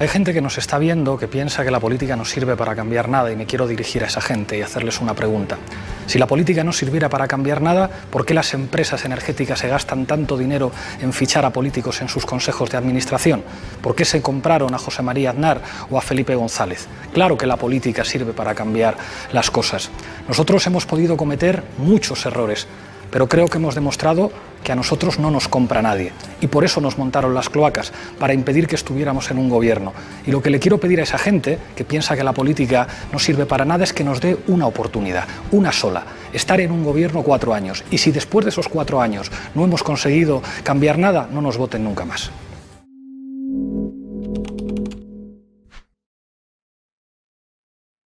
Hay gente que nos está viendo que piensa que la política no sirve para cambiar nada y me quiero dirigir a esa gente y hacerles una pregunta. Si la política no sirviera para cambiar nada, ¿por qué las empresas energéticas se gastan tanto dinero en fichar a políticos en sus consejos de administración? ¿Por qué se compraron a José María Aznar o a Felipe González? Claro que la política sirve para cambiar las cosas. Nosotros hemos podido cometer muchos errores, pero creo que hemos demostrado que a nosotros no nos compra nadie. Y por eso nos montaron las cloacas, para impedir que estuviéramos en un gobierno. Y lo que le quiero pedir a esa gente, que piensa que la política no sirve para nada, es que nos dé una oportunidad, una sola. Estar en un gobierno 4 años. Y si después de esos 4 años no hemos conseguido cambiar nada, no nos voten nunca más.